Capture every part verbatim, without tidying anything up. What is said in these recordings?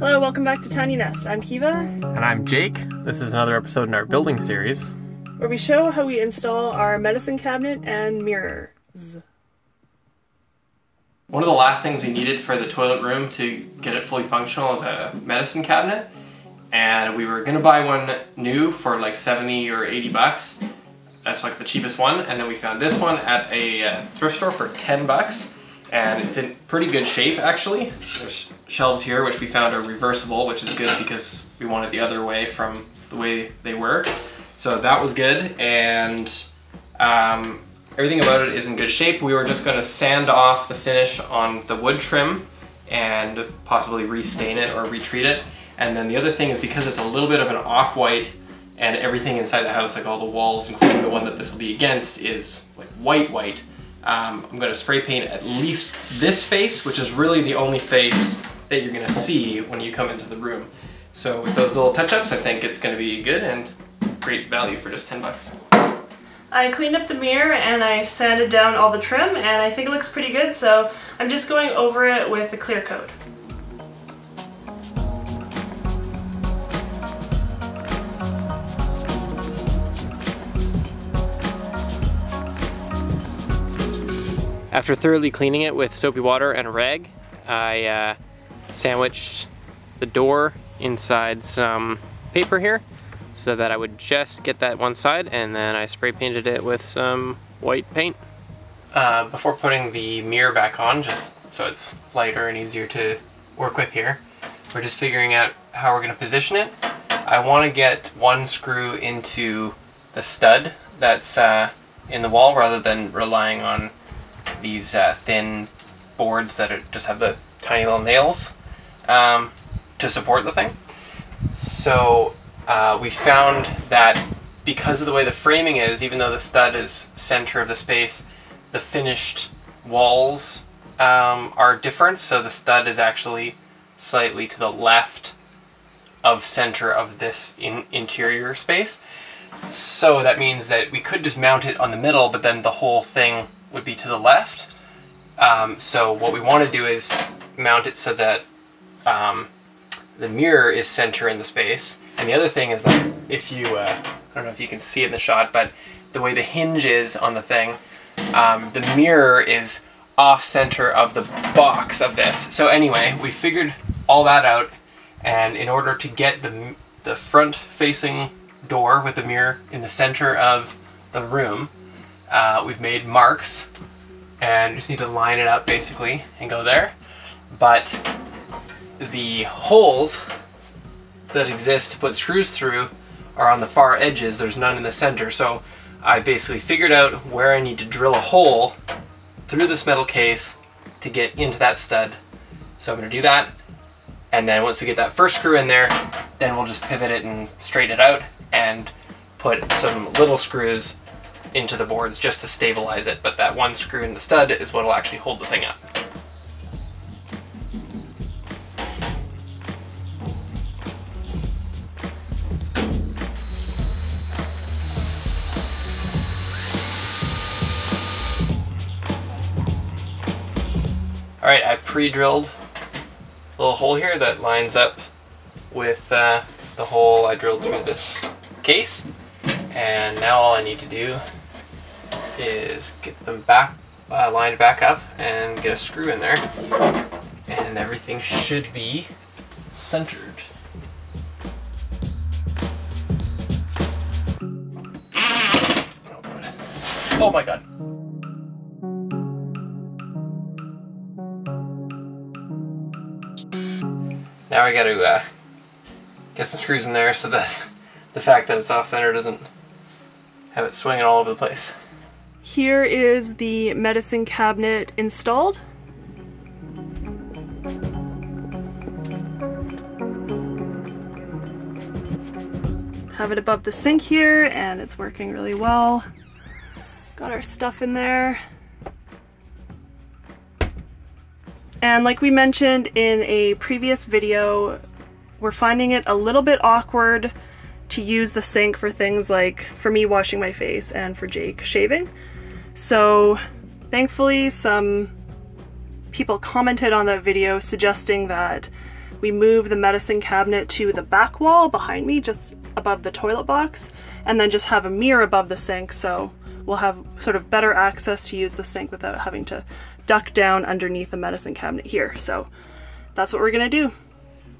Hello, welcome back to Tiny Nest. I'm Kiva. And I'm Jake. This is another episode in our building series, where we show how we install our medicine cabinet and mirrors. One of the last things we needed for the toilet room to get it fully functional is a medicine cabinet. And we were gonna buy one new for like seventy or eighty bucks. That's like the cheapest one. And then we found this one at a uh, thrift store for ten bucks. And it's in pretty good shape, actually. There's shelves here, which we found are reversible, which is good because we wanted the other way from the way they were. So that was good, and um, everything about it is in good shape. We were just gonna sand off the finish on the wood trim and possibly restain it or retreat it. And then the other thing is, because it's a little bit of an off-white, and everything inside the house, like all the walls, including the one that this will be against, is like white-white. Um, I'm gonna spray paint at least this face, which is really the only face that you're gonna see when you come into the room. So with those little touch-ups, I think it's gonna be good and great value for just ten bucks. I cleaned up the mirror and I sanded down all the trim, and I think it looks pretty good, so I'm just going over it with the clear coat. After thoroughly cleaning it with soapy water and a rag, I uh, sandwiched the door inside some paper here so that I would just get that one side, and then I spray painted it with some white paint. Uh, before putting the mirror back on, just so it's lighter and easier to work with here, we're just figuring out how we're going to position it. I want to get one screw into the stud that's uh, in the wall rather than relying on these uh, thin boards that are, just have the tiny little nails um, to support the thing. So uh, we found that because of the way the framing is, even though the stud is center of the space, the finished walls um, are different. So the stud is actually slightly to the left of center of this in interior space. So that means that we could just mount it on the middle, but then the whole thing would be to the left. Um, so what we want to do is mount it so that um, the mirror is center in the space. And the other thing is that if you, uh, I don't know if you can see in the shot, but the way the hinge is on the thing, um, the mirror is off center of the box of this. So anyway, we figured all that out, and in order to get the, the front facing door with the mirror in the center of the room, Uh, we've made marks, and just need to line it up basically and go there. But the holes that exist to put screws through are on the far edges. There's none in the center. So I've basically figured out where I need to drill a hole through this metal case to get into that stud. So I'm going to do that. And then once we get that first screw in there, then we'll just pivot it and straighten it out and put some little screws into the boards just to stabilize it, but that one screw in the stud is what will actually hold the thing up. Alright, I pre-drilled a little hole here that lines up with uh, the hole I drilled through this case, and now all I need to do is get them back uh, lined back up and get a screw in there, and everything should be centered. Oh, God. Oh my God. Now I got to uh, get some screws in there so that the fact that it's off center doesn't have it swinging all over the place. Here is the medicine cabinet installed. Have it above the sink here, and it's working really well. Got our stuff in there. And like we mentioned in a previous video, we're finding it a little bit awkward to use the sink for things like, for me washing my face and for Jake shaving. So thankfully some people commented on that video suggesting that We move the medicine cabinet to the back wall behind me, just above the toilet box, and then just have a mirror above the sink, so we'll have sort of better access to use the sink without having to duck down underneath the medicine cabinet here. So that's what we're gonna do.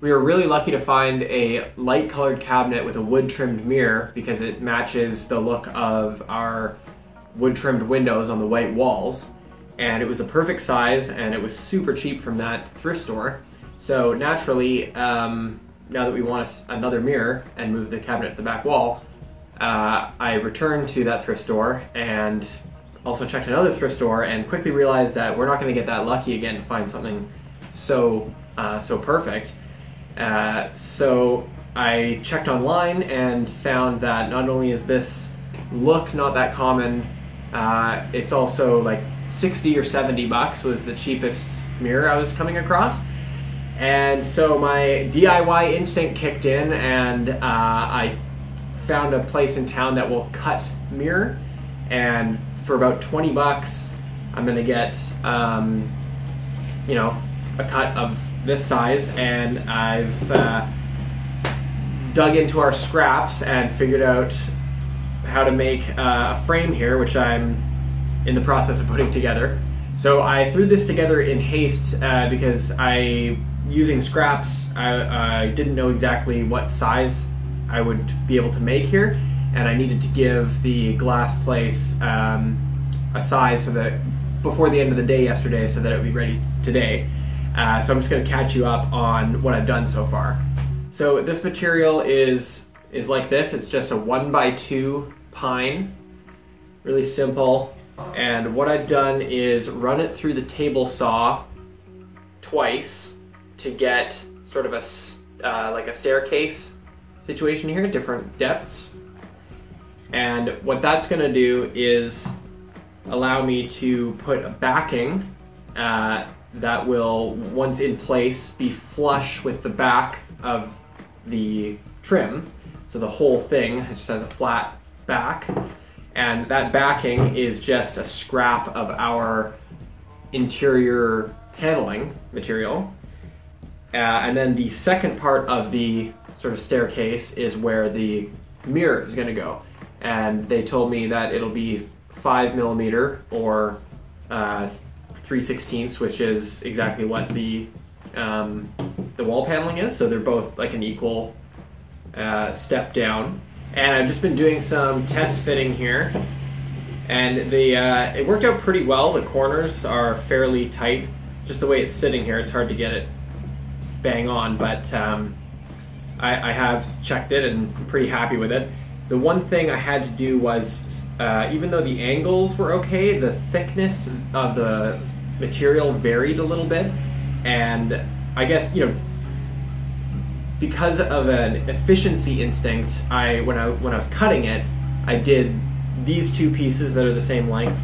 We were really lucky to find a light colored cabinet with a wood trimmed mirror because it matches the look of our wood trimmed windows on the white walls. And it was the perfect size and it was super cheap from that thrift store. So naturally, um, now that we want a, another mirror and move the cabinet to the back wall, uh, I returned to that thrift store and also checked another thrift store and quickly realized that we're not gonna get that lucky again to find something so, uh, so perfect. Uh, so I checked online and found that not only is this look not that common, uh, it's also like sixty or seventy bucks was the cheapest mirror I was coming across. And so my D I Y instinct kicked in and uh, I found a place in town that will cut mirror, and for about twenty bucks I'm gonna get um, you know, a cut of this size, and I've uh, dug into our scraps and figured out how to make uh, a frame here, which I'm in the process of putting together. So I threw this together in haste uh, because I, using scraps, I, I didn't know exactly what size I would be able to make here, and I needed to give the glass place um, a size so that before the end of the day yesterday, so that it would be ready today. Uh, so I'm just going to catch you up on what I've done so far. So this material is is like this. It's just a one by two pine, really simple. And what I've done is run it through the table saw twice to get sort of a uh, like a staircase situation here, different depths. And what that's going to do is allow me to put a backing Uh, that will, once in place, be flush with the back of the trim. So the whole thing, it just has a flat back. And that backing is just a scrap of our interior paneling material. Uh, and then the second part of the sort of staircase is where the mirror is gonna go. And they told me that it'll be five millimeter or uh, three sixteenths, which is exactly what the um, the wall paneling is, so they're both like an equal uh, step down. And I've just been doing some test fitting here, and the uh, it worked out pretty well. The corners are fairly tight, just the way it's sitting here. It's hard to get it bang on, but um, I, I have checked it and I'm pretty happy with it. The one thing I had to do was, uh, even though the angles were okay, the thickness of the material varied a little bit, and I guess, you know, because of an efficiency instinct, I when I when I was cutting it, I did these two pieces that are the same length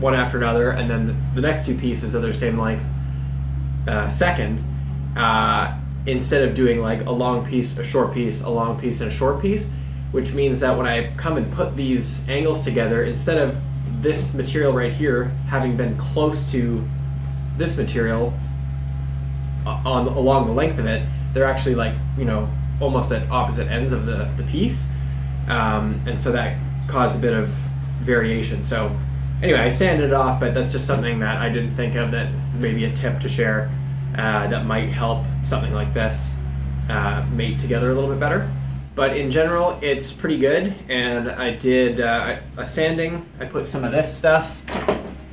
one after another, and then the, the next two pieces are the same length uh, second, uh, instead of doing like a long piece, a short piece, a long piece, and a short piece, which means that when I come and put these angles together, instead of this material right here having been close to this material on along the length of it, they're actually like, you know, almost at opposite ends of the, the piece. Um, and so that caused a bit of variation. So anyway, I sanded it off, but that's just something that I didn't think of, that maybe a tip to share uh, that might help something like this uh, mate together a little bit better. But in general, it's pretty good, and I did uh, a sanding. I put some of this stuff,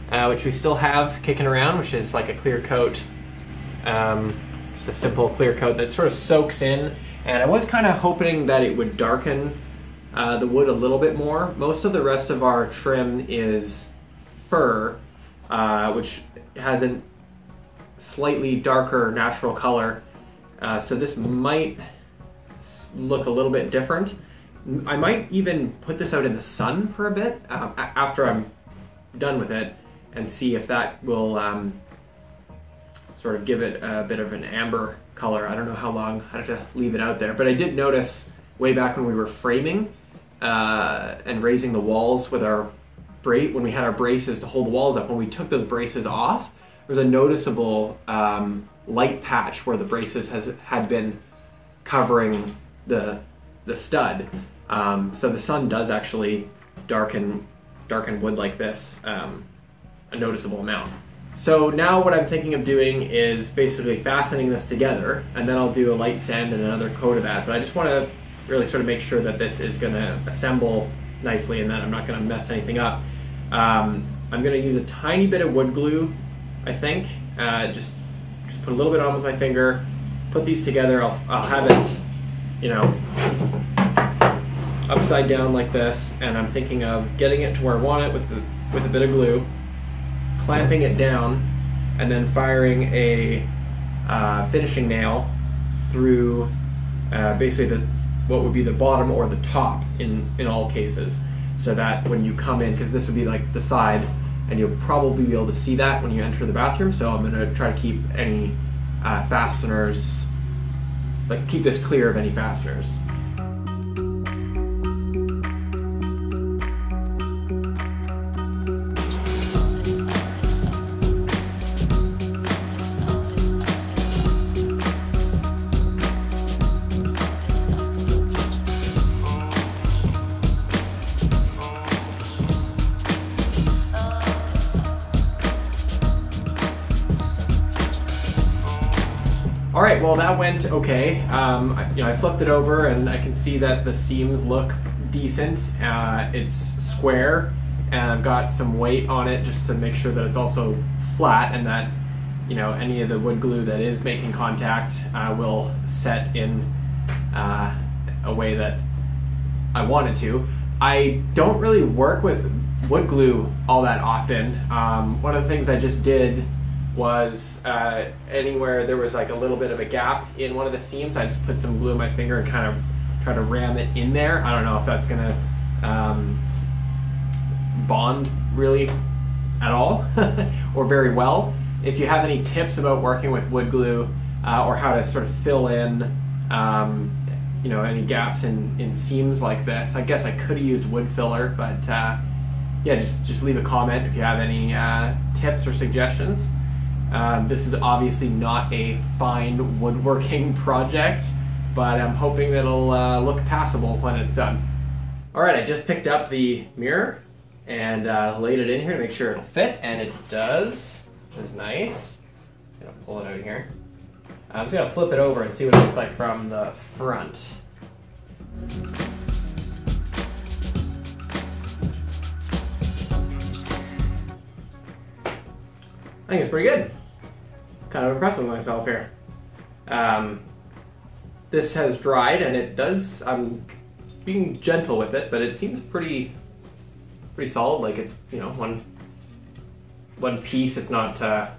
uh, which we still have kicking around, which is like a clear coat, um, just a simple clear coat that sort of soaks in. And I was kind of hoping that it would darken uh, the wood a little bit more. Most of the rest of our trim is fir, uh, which has a slightly darker natural color, uh, so this might look a little bit different. I might even put this out in the sun for a bit um, after I'm done with it and see if that will um, sort of give it a bit of an amber color. I don't know how long I have to leave it out there, but I did notice way back when we were framing uh, and raising the walls with our brace, when we had our braces to hold the walls up, when we took those braces off, there was a noticeable um, light patch where the braces has had been covering the the stud. Um, so the sun does actually darken darken wood like this um, a noticeable amount. So now what I'm thinking of doing is basically fastening this together, and then I'll do a light sand and another coat of that, but I just want to really sort of make sure that this is going to assemble nicely and that I'm not going to mess anything up. Um, I'm going to use a tiny bit of wood glue, I think. Uh, just, just put a little bit on with my finger, put these together. I'll, I'll have it, you know, upside down like this, and I'm thinking of getting it to where I want it with, the, with a bit of glue, clamping it down, and then firing a uh, finishing nail through uh, basically the, what would be the bottom or the top in, in all cases, so that when you come in, because this would be like the side, and you'll probably be able to see that when you enter the bathroom, so I'm going to try to keep any uh, fasteners, like keep this clear of any fasteners. All right, well that went okay. Um, I, you know, I flipped it over and I can see that the seams look decent. Uh, it's square, and I've got some weight on it just to make sure that it's also flat, and that, you know, any of the wood glue that is making contact uh, will set in uh, a way that I want it to. I don't really work with wood glue all that often. Um, one of the things I just did was uh, anywhere there was like a little bit of a gap in one of the seams, I just put some glue in my finger and kind of try to ram it in there. I don't know if that's gonna um, bond really at all or very well. If you have any tips about working with wood glue uh, or how to sort of fill in um, you know, any gaps in, in seams like this, I guess I could have used wood filler, but uh, yeah, just, just leave a comment if you have any uh, tips or suggestions. Um, this is obviously not a fine woodworking project, but I'm hoping that it'll uh, look passable when it's done. All right, I just picked up the mirror and uh, laid it in here to make sure it'll fit, and it does, which is nice. I'm gonna pull it out here. I'm just gonna flip it over and see what it looks like from the front. I think it's pretty good. Kind of impressed with myself here. Um, this has dried, and it does, I'm being gentle with it, but it seems pretty pretty solid. Like it's, you know, one one piece. It's not, uh,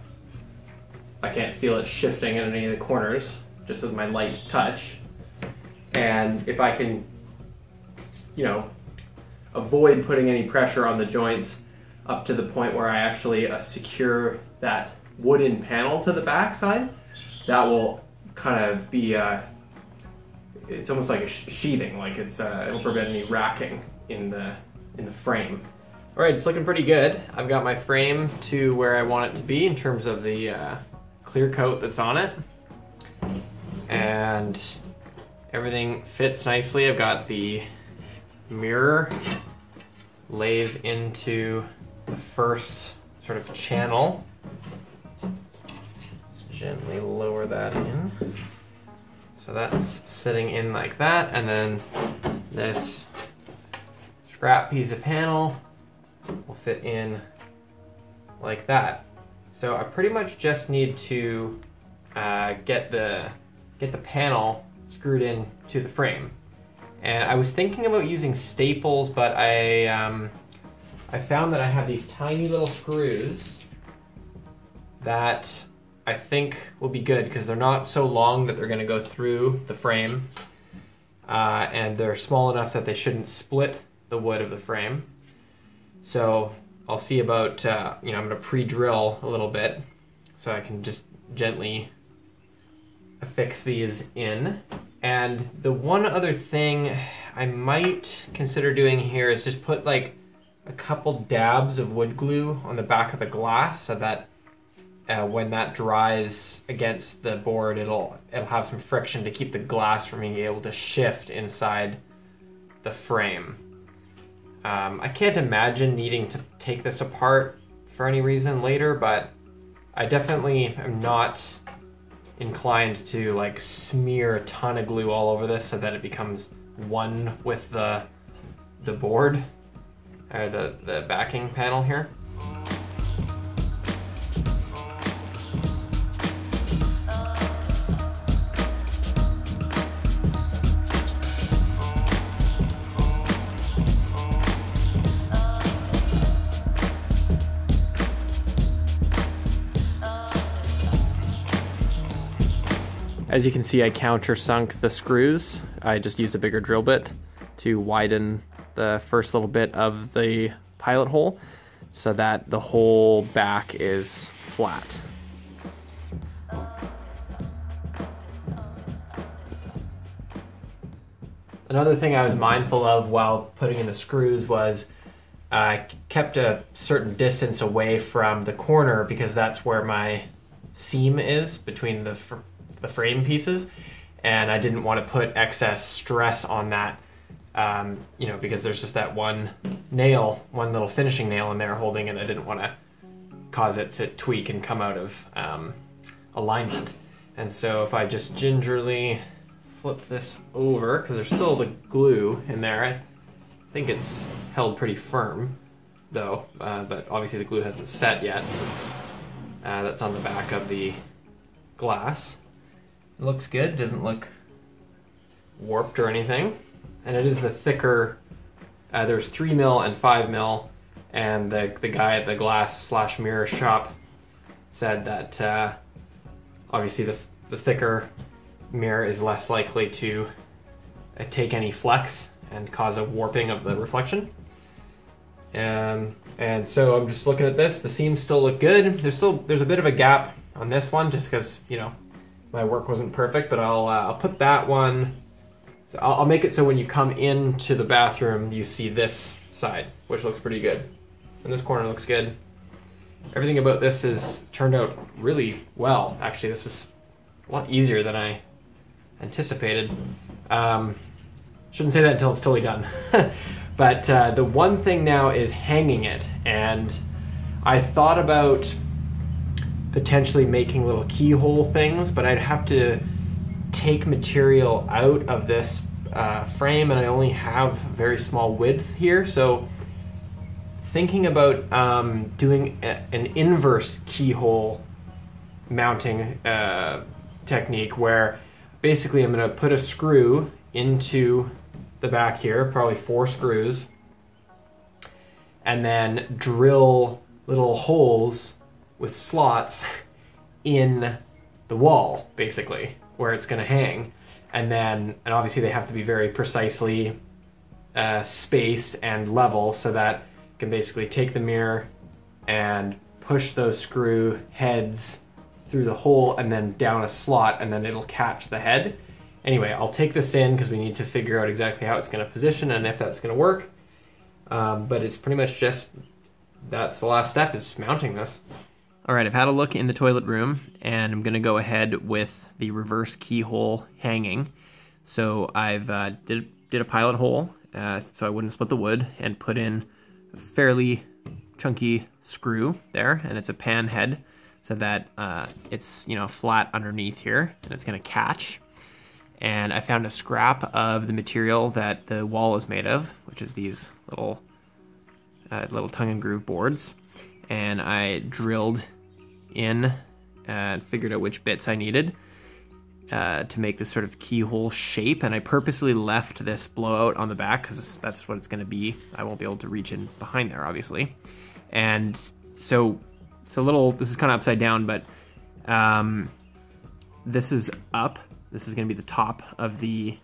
I can't feel it shifting in any of the corners, just with my light touch. And if I can, you know, avoid putting any pressure on the joints up to the point where I actually uh, secure that wooden panel to the back side, that will kind of be, uh, it's almost like a sheathing, like it's, uh, it'll prevent any racking in the, in the frame. All right, it's looking pretty good. I've got my frame to where I want it to be in terms of the uh, clear coat that's on it. And everything fits nicely. I've got the mirror lays into the first sort of channel. Gently lower that in. So that's sitting in like that, and then this scrap piece of panel will fit in like that. So I pretty much just need to uh, get the get the panel screwed in to the frame. And I was thinking about using staples, but I um, I found that I have these tiny little screws that I think will be good because they're not so long that they're going to go through the frame, uh, and they're small enough that they shouldn't split the wood of the frame. So I'll see about, uh, you know, I'm going to pre-drill a little bit so I can just gently affix these in. And the one other thing I might consider doing here is just put like a couple dabs of wood glue on the back of the glass so that uh, when that dries against the board, it'll it'll have some friction to keep the glass from being able to shift inside the frame. Um, I can't imagine needing to take this apart for any reason later, but I definitely am not inclined to like smear a ton of glue all over this so that it becomes one with the the board or the, the backing panel here. As you can see, I countersunk the screws. I just used a bigger drill bit to widen the first little bit of the pilot hole so that the whole back is flat. Another thing I was mindful of while putting in the screws was I kept a certain distance away from the corner because that's where my seam is between the fr the frame pieces, and I didn't want to put excess stress on that, um, you know, because there's just that one nail, one little finishing nail in there holding it. I didn't want to cause it to tweak and come out of um, alignment. And so if I just gingerly flip this over, because there's still the glue in there, I think it's held pretty firm though, uh, but obviously the glue hasn't set yet. Uh, that's on the back of the glass. It looks good, doesn't look warped or anything. And it is the thicker, uh, there's three mil and five mil, and the, the guy at the glass slash mirror shop said that uh, obviously the, the thicker mirror is less likely to uh, take any flex and cause a warping of the reflection. Um, and so I'm just looking at this, the seams still look good. There's still, there's a bit of a gap on this one just because, you know, my work wasn't perfect, but I'll, uh, I'll put that one, so I'll, I'll make it so when you come into the bathroom, you see this side, which looks pretty good. And this corner looks good. Everything about this has turned out really well. Actually, this was a lot easier than I anticipated. Um, shouldn't say that until it's totally done. But uh, the one thing now is hanging it. And I thought about potentially making little keyhole things, but I'd have to take material out of this uh, frame, and I only have very small width here, so thinking about um, doing a, an inverse keyhole mounting uh, technique where basically I'm going to put a screw into the back here, probably four screws, and then drill little holes with slots in the wall, basically, where it's gonna hang. And then, and obviously they have to be very precisely uh, spaced and level so that you can basically take the mirror and push those screw heads through the hole and then down a slot, and then it'll catch the head. Anyway, I'll take this in because we need to figure out exactly how it's gonna position and if that's gonna work. Um, but it's pretty much just, that's the last step, is just mounting this. All right, I've had a look in the toilet room, and I'm gonna go ahead with the reverse keyhole hanging. So I've uh, did, did a pilot hole uh, so I wouldn't split the wood, and put in a fairly chunky screw there, and it's a pan head so that uh, it's, you know, flat underneath here, and it's gonna catch. And I found a scrap of the material that the wall is made of, which is these little, uh, little tongue and groove boards. And I drilled in and figured out which bits I needed uh, to make this sort of keyhole shape. And I purposely left this blowout on the back because that's what it's gonna be. I won't be able to reach in behind there, obviously. And so it's a little, this is kind of upside down, but um, this is up. This is gonna be the top of the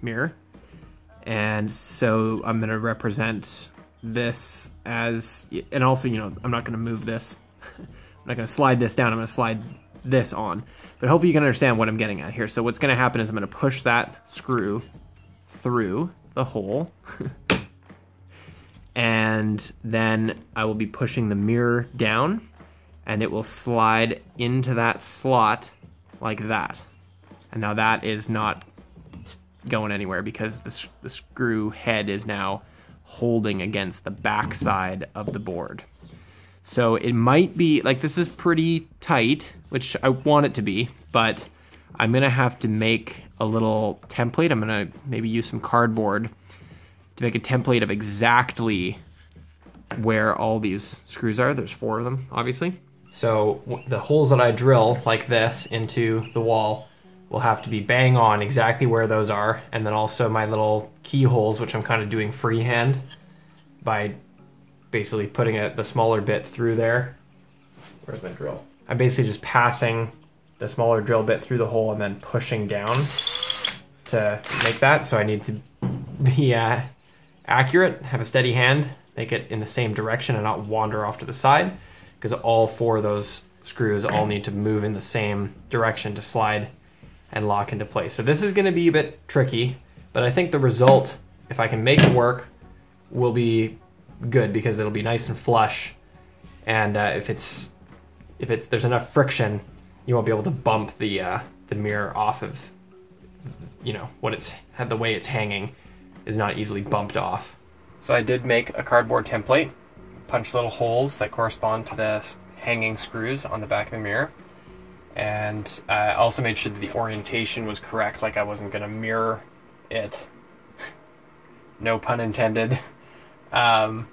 mirror. And so I'm gonna represent this as, and also, you know, I'm not gonna move this. I'm not gonna slide this down, I'm gonna slide this on. But hopefully you can understand what I'm getting at here. So what's gonna happen is I'm gonna push that screw through the hole, and then I will be pushing the mirror down and it will slide into that slot like that. And now that is not going anywhere because the, the screw head is now holding against the back side of the board. So it might be, like, this is pretty tight, which I want it to be, but I'm gonna have to make a little template. I'm gonna maybe use some cardboard to make a template of exactly where all these screws are. There's four of them, obviously. So the holes that I drill like this into the wall will have to be bang on exactly where those are. And then also my little keyholes, which I'm kind of doing freehand by basically putting a, the smaller bit through there. Where's my drill? I'm basically just passing the smaller drill bit through the hole and then pushing down to make that. So I need to be uh, accurate, have a steady hand, make it in the same direction and not wander off to the side, because all four of those screws all need to move in the same direction to slide and lock into place. So this is gonna be a bit tricky, but I think the result, if I can make it work, will be good because it'll be nice and flush. And uh, if it's, if it's, there's enough friction, you won't be able to bump the uh, the mirror off of, you know, what it's, the way it's hanging is not easily bumped off. So I did make a cardboard template, punch little holes that correspond to the hanging screws on the back of the mirror. And I also made sure that the orientation was correct, like I wasn't gonna mirror it. No pun intended. Um,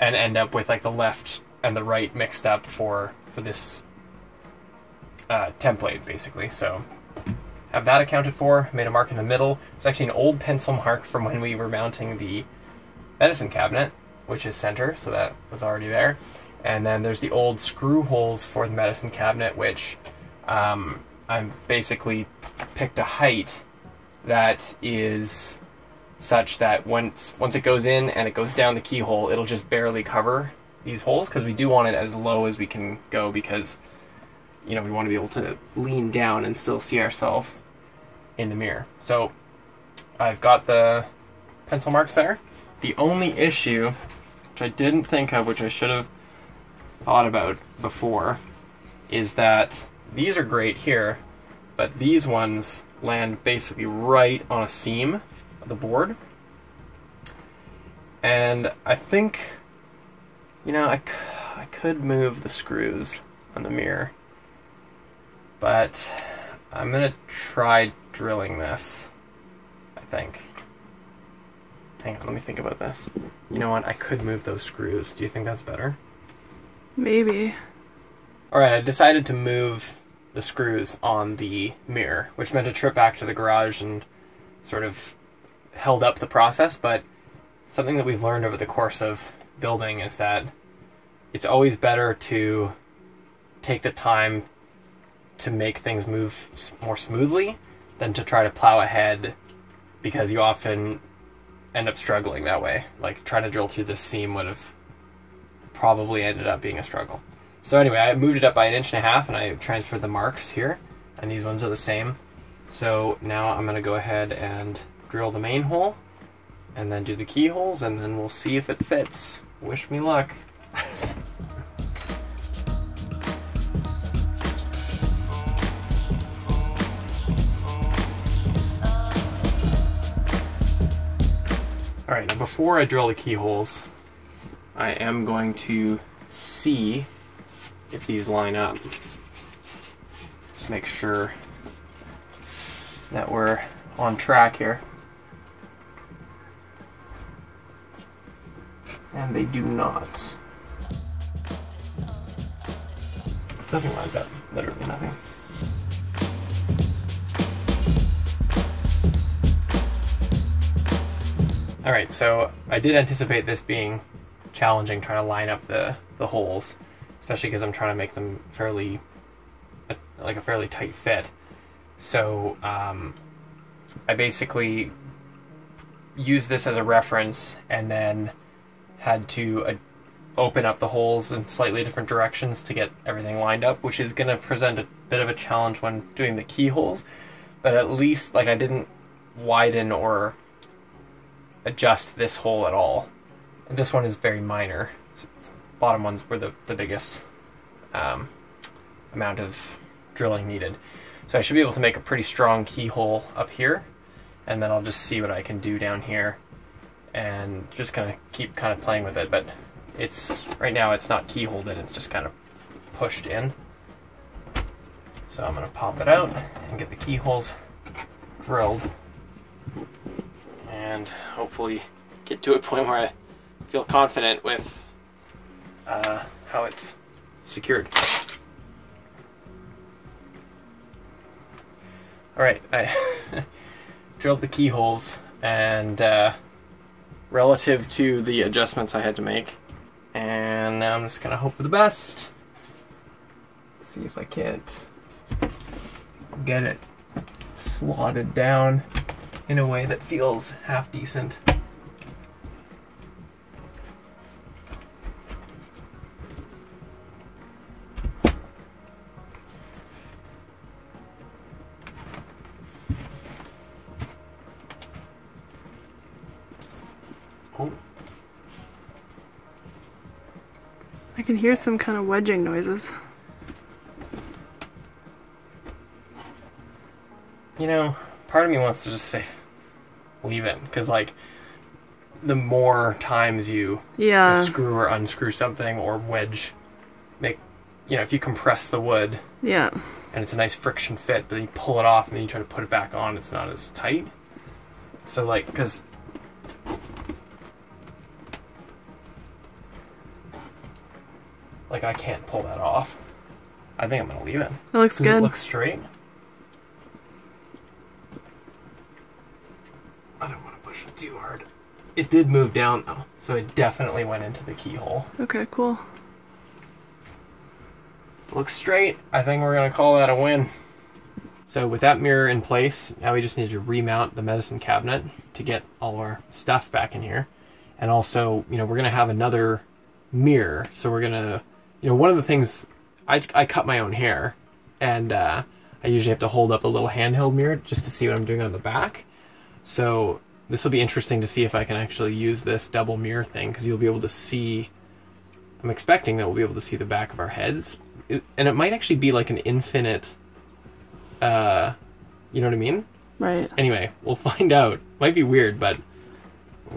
and end up with like the left and the right mixed up for, for this Uh, template basically. So have that accounted for, made a mark in the middle. It's actually an old pencil mark from when we were mounting the medicine cabinet, which is center, so that was already there. And then there's the old screw holes for the medicine cabinet, which um, I've basically picked a height that is such that once, once it goes in and it goes down the keyhole, it'll just barely cover these holes, because we do want it as low as we can go, because you know, we want to be able to lean down and still see ourselves in the mirror. So I've got the pencil marks there. The only issue, which I didn't think of, which I should have thought about before, is that these are great here, but these ones land basically right on a seam of the board. And I think, you know, I, I could move the screws on the mirror, but I'm gonna try drilling this, I think. Hang on, let me think about this. You know what, I could move those screws. Do you think that's better? Maybe. All right, I decided to move the screws on the mirror, which meant a trip back to the garage and sort of held up the process, but something that we've learned over the course of building is that it's always better to take the time to make things move more smoothly than to try to plow ahead, because you often end up struggling that way. Like, trying to drill through this seam would have probably ended up being a struggle. So anyway, I moved it up by an inch and a half and I transferred the marks here, and these ones are the same. So now I'm gonna go ahead and drill the main hole and then do the keyholes, and then we'll see if it fits. Wish me luck. Alright, now before I drill the keyholes, I am going to see if these line up. Just make sure that we're on track here. And they do not. Nothing lines up, literally nothing. All right, so I did anticipate this being challenging, trying to line up the, the holes, especially because I'm trying to make them fairly, like a fairly tight fit. So um, I basically used this as a reference and then had to uh, open up the holes in slightly different directions to get everything lined up, which is gonna present a bit of a challenge when doing the keyholes, but at least, like, I didn't widen or adjust this hole at all. And this one is very minor. It's, it's, bottom ones were the, the biggest um, amount of drilling needed. So I should be able to make a pretty strong keyhole up here, and then I'll just see what I can do down here and just kind of keep kind of playing with it. But it's right now it's not keyholed in, it's just kind of pushed in. So I'm going to pop it out and get the keyholes drilled and hopefully get to a point where I feel confident with uh, how it's secured. Alright, I drilled the keyholes, and uh, relative to the adjustments I had to make, and now I'm just gonna hope for the best. See if I can't get it slotted down in a way that feels half decent. I can hear some kind of wedging noises. You know, part of me wants to just say, leave it, because like, the more times you yeah. screw or unscrew something or wedge, make, you know, if you compress the wood, yeah, and it's a nice friction fit, but then you pull it off and then you try to put it back on, it's not as tight. So like, because like, I can't pull that off. I think I'm going to leave it. It looks good. It looks straight. I don't want to push it too hard. It did move down, though, so it definitely went into the keyhole. Okay, cool. It looks straight. I think we're going to call that a win. So with that mirror in place, now we just need to remount the medicine cabinet to get all our stuff back in here. And also, you know, we're going to have another mirror, so we're going to... You know, one of the things, I, I cut my own hair, and uh, I usually have to hold up a little handheld mirror just to see what I'm doing on the back. So this will be interesting to see if I can actually use this double mirror thing, because you'll be able to see, I'm expecting that we'll be able to see the back of our heads. It, and it might actually be like an infinite, uh, you know what I mean? Right. Anyway, we'll find out. Might be weird, but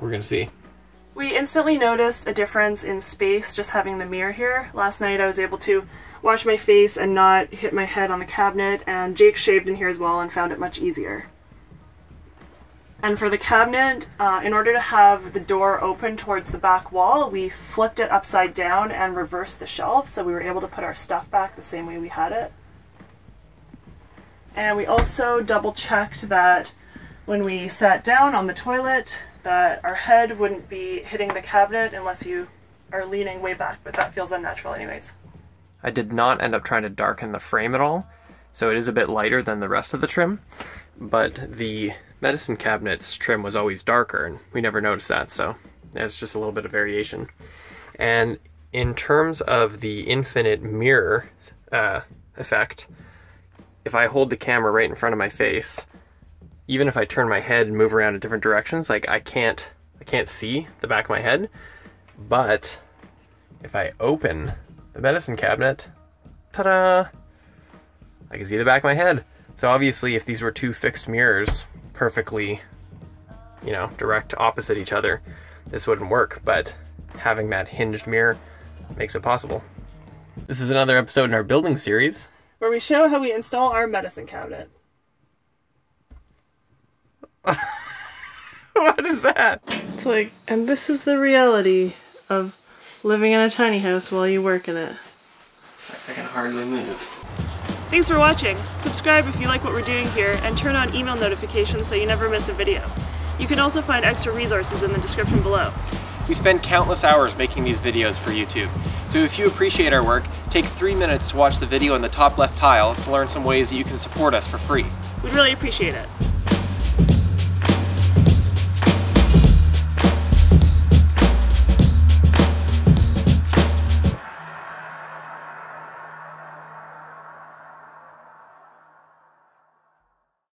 we're going to see. We instantly noticed a difference in space just having the mirror here. Last night I was able to wash my face and not hit my head on the cabinet, and Jake shaved in here as well and found it much easier. And for the cabinet, uh, in order to have the door open towards the back wall, we flipped it upside down and reversed the shelf, so we were able to put our stuff back the same way we had it. And we also double checked that when we sat down on the toilet, that our head wouldn't be hitting the cabinet unless you are leaning way back, but that feels unnatural anyways. I did not end up trying to darken the frame at all, so it is a bit lighter than the rest of the trim, but the medicine cabinet's trim was always darker, and we never noticed that, so it's just a little bit of variation. And in terms of the infinite mirror uh, effect, if I hold the camera right in front of my face, even if I turn my head and move around in different directions, like I can't, I can't see the back of my head. But if I open the medicine cabinet, ta-da! I can see the back of my head. So obviously, if these were two fixed mirrors, perfectly, you know, direct opposite each other, this wouldn't work. But having that hinged mirror makes it possible. This is another episode in our building series where we show how we install our medicine cabinet. What is that? It's like, and this is the reality of living in a tiny house while you work in it. I can hardly move. Thanks for watching. Subscribe if you like what we're doing here, and turn on email notifications so you never miss a video. You can also find extra resources in the description below. We spend countless hours making these videos for YouTube, so if you appreciate our work, take three minutes to watch the video in the top left tile to learn some ways that you can support us for free. We'd really appreciate it.